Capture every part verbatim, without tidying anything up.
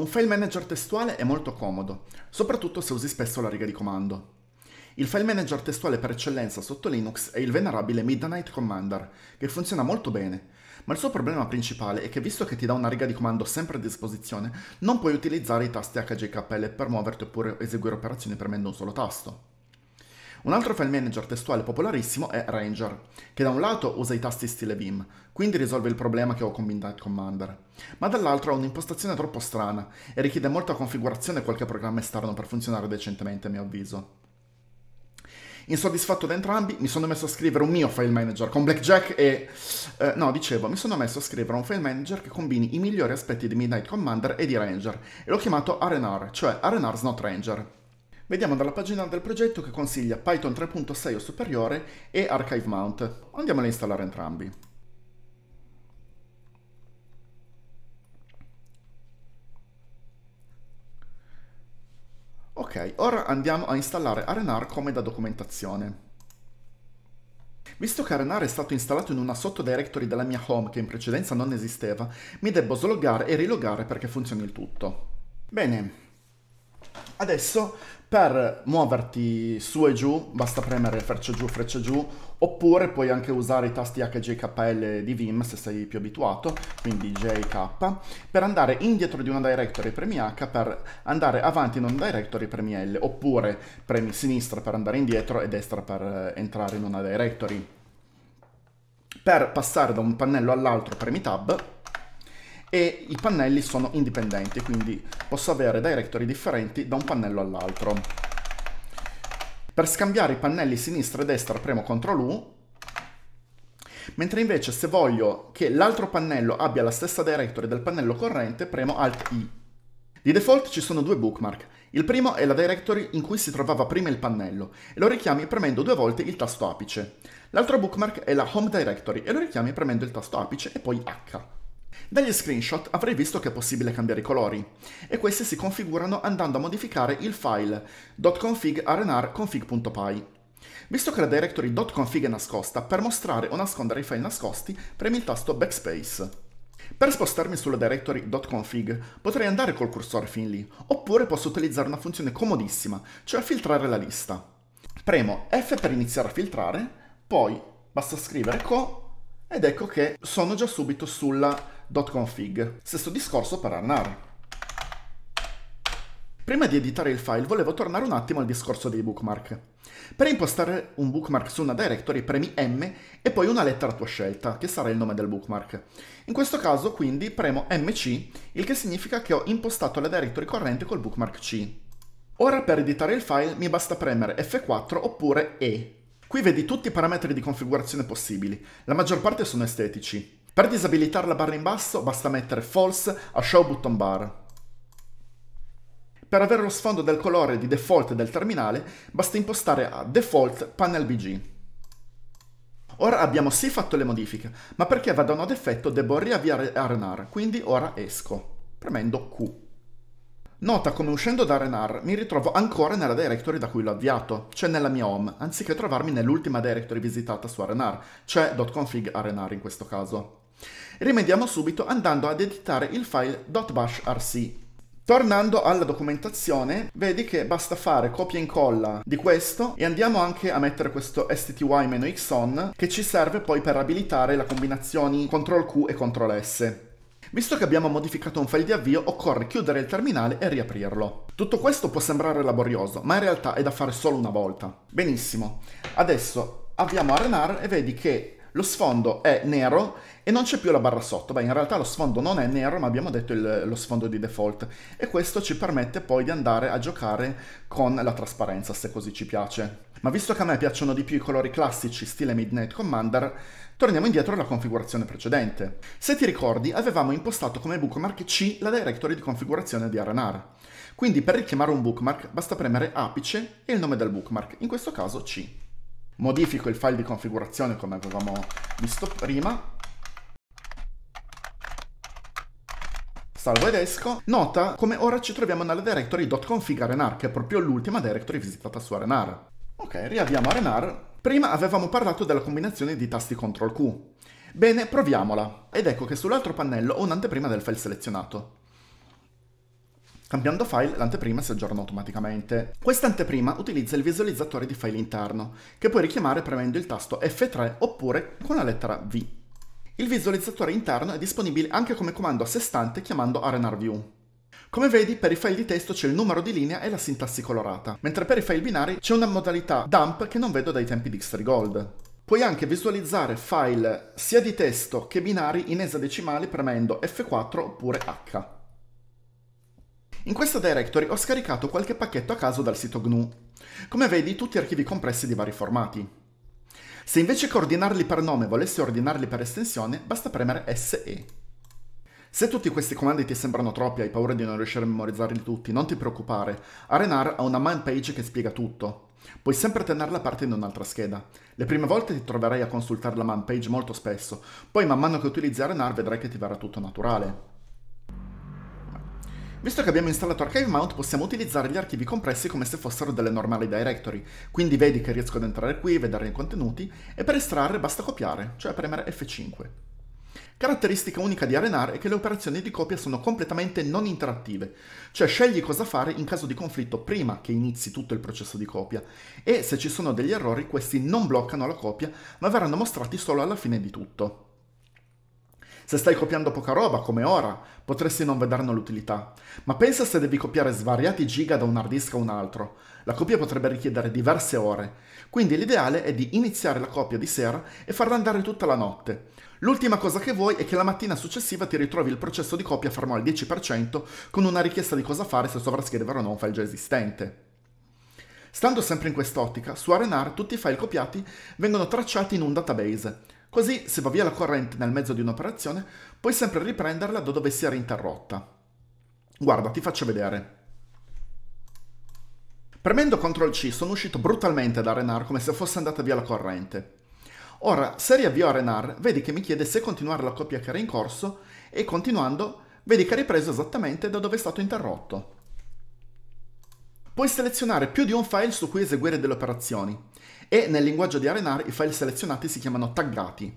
Un file manager testuale è molto comodo, soprattutto se usi spesso la riga di comando. Il file manager testuale per eccellenza sotto Linux è il venerabile Midnight Commander, che funziona molto bene, ma il suo problema principale è che, visto che ti dà una riga di comando sempre a disposizione, non puoi utilizzare i tasti H J K L per muoverti oppure eseguire operazioni premendo un solo tasto. Un altro file manager testuale popolarissimo è Ranger, che da un lato usa i tasti stile Vim, quindi risolve il problema che ho con Midnight Commander, ma dall'altro ha un'impostazione troppo strana e richiede molta configurazione e qualche programma esterno per funzionare decentemente, a mio avviso. Insoddisfatto da entrambi, mi sono messo a scrivere un mio file manager con Blackjack e... Eh, no, dicevo, mi sono messo a scrivere un file manager che combini i migliori aspetti di Midnight Commander e di Ranger, e l'ho chiamato R and R, cioè R and R's not Ranger. Vediamo dalla pagina del progetto che consiglia Python tre punto sei o superiore e ArchiveMount. Andiamo a installare entrambi. Ok, ora andiamo a installare R and R come da documentazione. Visto che R and R è stato installato in una sottodirectory della mia home che in precedenza non esisteva, mi devo sloggare e rilogare perché funzioni il tutto. Bene. Adesso per muoverti su e giù basta premere freccia giù, freccia giù, oppure puoi anche usare i tasti H J K L di Vim se sei più abituato, quindi J K. Per andare indietro di una directory premi H, per andare avanti in una directory premi L, oppure premi sinistra per andare indietro e destra per entrare in una directory. Per passare da un pannello all'altro premi Tab. E i pannelli sono indipendenti, quindi posso avere directory differenti da un pannello all'altro. Per scambiare i pannelli sinistra e destra premo control U, mentre invece se voglio che l'altro pannello abbia la stessa directory del pannello corrente premo alt I. Di default ci sono due bookmark. Il primo è la directory in cui si trovava prima il pannello e lo richiami premendo due volte il tasto apice. L'altro bookmark è la home directory e lo richiami premendo il tasto apice e poi H. Dagli screenshot avrei visto che è possibile cambiare i colori, e questi si configurano andando a modificare il file .config R and R config punto py. Visto che la directory .config è nascosta, per mostrare o nascondere i file nascosti premi il tasto Backspace. Per spostarmi sulla directory .config potrei andare col cursore fin lì, oppure posso utilizzare una funzione comodissima, cioè filtrare la lista. Premo F per iniziare a filtrare, poi basta scrivere co ed ecco che sono già subito sulla .config. Stesso discorso per R and R. Prima di editare il file volevo tornare un attimo al discorso dei bookmark. Per impostare un bookmark su una directory premi M e poi una lettera a tua scelta, che sarà il nome del bookmark. In questo caso quindi premo M C, il che significa che ho impostato la directory corrente col bookmark C. Ora per editare il file mi basta premere F quattro oppure E. Qui vedi tutti i parametri di configurazione possibili, la maggior parte sono estetici. Per disabilitare la barra in basso basta mettere false a show button bar. Per avere lo sfondo del colore di default del terminale basta impostare a default panel B G. Ora abbiamo sì fatto le modifiche, ma perché vadano ad effetto devo riavviare R and R, quindi ora esco, premendo Q. Nota come uscendo da R and R mi ritrovo ancora nella directory da cui l'ho avviato, cioè nella mia home, anziché trovarmi nell'ultima directory visitata su R and R, cioè .config R and R in questo caso. Rimediamo subito andando ad editare il file .bashrc. Tornando alla documentazione, vedi che basta fare copia e incolla di questo e andiamo anche a mettere questo stty-xon che ci serve poi per abilitare le combinazioni control Q e control S. Visto che abbiamo modificato un file di avvio, occorre chiudere il terminale e riaprirlo. Tutto questo può sembrare laborioso, ma in realtà è da fare solo una volta. Benissimo. Adesso avviamo R and R e vedi che lo sfondo è nero e non c'è più la barra sotto. Beh, in realtà lo sfondo non è nero, ma abbiamo detto il, lo sfondo di default, e questo ci permette poi di andare a giocare con la trasparenza, se così ci piace. Ma visto che a me piacciono di più i colori classici stile Midnight Commander, torniamo indietro alla configurazione precedente. Se ti ricordi, avevamo impostato come bookmark C la directory di configurazione di R and R. Quindi per richiamare un bookmark basta premere apice e il nome del bookmark, in questo caso C. Modifico il file di configurazione come avevamo visto prima. Salvo ed esco. Nota come ora ci troviamo nella directory .config R and R, che è proprio l'ultima directory visitata su R and R. Ok, riavviamo R and R. Prima avevamo parlato della combinazione di tasti control Q. Bene, proviamola. Ed ecco che sull'altro pannello ho un'anteprima del file selezionato. Cambiando file, l'anteprima si aggiorna automaticamente. Questa anteprima utilizza il visualizzatore di file interno, che puoi richiamare premendo il tasto F tre oppure con la lettera V. Il visualizzatore interno è disponibile anche come comando a sé stante chiamando ArenarView. Come vedi, per i file di testo c'è il numero di linea e la sintassi colorata, mentre per i file binari c'è una modalità dump che non vedo dai tempi di X-Tree Gold. Puoi anche visualizzare file sia di testo che binari in esadecimali premendo F quattro oppure H. In questa directory ho scaricato qualche pacchetto a caso dal sito G N U. Come vedi, tutti archivi compressi di vari formati. Se invece che ordinarli per nome volessi ordinarli per estensione, basta premere S E. Se tutti questi comandi ti sembrano troppi e hai paura di non riuscire a memorizzarli tutti, non ti preoccupare, Arenar ha una man page che spiega tutto. Puoi sempre tenerla a parte in un'altra scheda. Le prime volte ti troverai a consultare la man page molto spesso, poi man mano che utilizzi Arenar vedrai che ti verrà tutto naturale. Visto che abbiamo installato ArchiveMount, possiamo utilizzare gli archivi compressi come se fossero delle normali directory, quindi vedi che riesco ad entrare qui, vedere i contenuti, e per estrarre basta copiare, cioè premere F cinque. Caratteristica unica di Arenar è che le operazioni di copia sono completamente non interattive, cioè scegli cosa fare in caso di conflitto prima che inizi tutto il processo di copia, e se ci sono degli errori questi non bloccano la copia ma verranno mostrati solo alla fine di tutto. Se stai copiando poca roba, come ora, potresti non vederne l'utilità, ma pensa se devi copiare svariati giga da un hard disk a un altro, la copia potrebbe richiedere diverse ore, quindi l'ideale è di iniziare la copia di sera e farla andare tutta la notte. L'ultima cosa che vuoi è che la mattina successiva ti ritrovi il processo di copia fermo al dieci per cento con una richiesta di cosa fare se sovrascrivere o non un file già esistente. Stando sempre in quest'ottica, su Arenar tutti i file copiati vengono tracciati in un database, così se va via la corrente nel mezzo di un'operazione puoi sempre riprenderla da dove si era interrotta. Guarda, ti faccio vedere. Premendo control C sono uscito brutalmente da Arenar come se fosse andata via la corrente. Ora, se riavvio Arenar, vedi che mi chiede se continuare la copia che era in corso e continuando, vedi che ha ripreso esattamente da dove è stato interrotto. Puoi selezionare più di un file su cui eseguire delle operazioni e nel linguaggio di Arenar i file selezionati si chiamano taggati.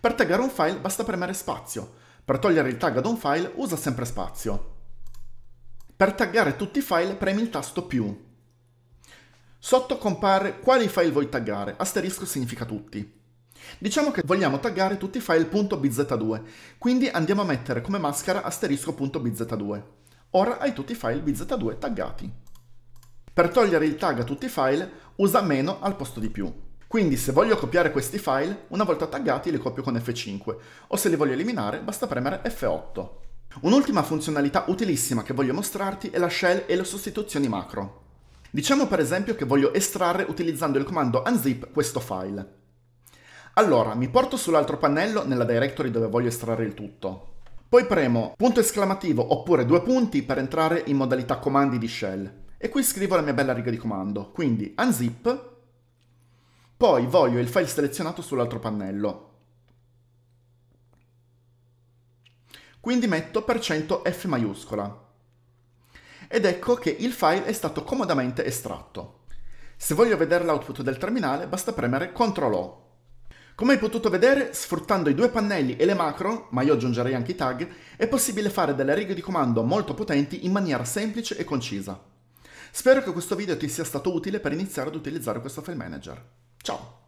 Per taggare un file basta premere spazio, per togliere il tag da un file usa sempre spazio. Per taggare tutti i file premi il tasto più. Sotto compare quali file vuoi taggare, asterisco significa tutti. Diciamo che vogliamo taggare tutti i file .bz due, quindi andiamo a mettere come maschera asterisco punto b z due. Ora hai tutti i file b z due taggati. Per togliere il tag a tutti i file, usa meno al posto di più. Quindi se voglio copiare questi file, una volta taggati li copio con F cinque, o se li voglio eliminare basta premere F otto. Un'ultima funzionalità utilissima che voglio mostrarti è la shell e le sostituzioni macro. Diciamo per esempio che voglio estrarre utilizzando il comando unzip questo file. Allora, mi porto sull'altro pannello nella directory dove voglio estrarre il tutto. Poi premo punto esclamativo oppure due punti per entrare in modalità comandi di shell. E qui scrivo la mia bella riga di comando. Quindi unzip, poi voglio il file selezionato sull'altro pannello. Quindi metto percento F maiuscola. Ed ecco che il file è stato comodamente estratto. Se voglio vedere l'output del terminale, basta premere control O. Come hai potuto vedere, sfruttando i due pannelli e le macro, ma io aggiungerei anche i tag, è possibile fare delle righe di comando molto potenti in maniera semplice e concisa. Spero che questo video ti sia stato utile per iniziare ad utilizzare questo file manager. Ciao!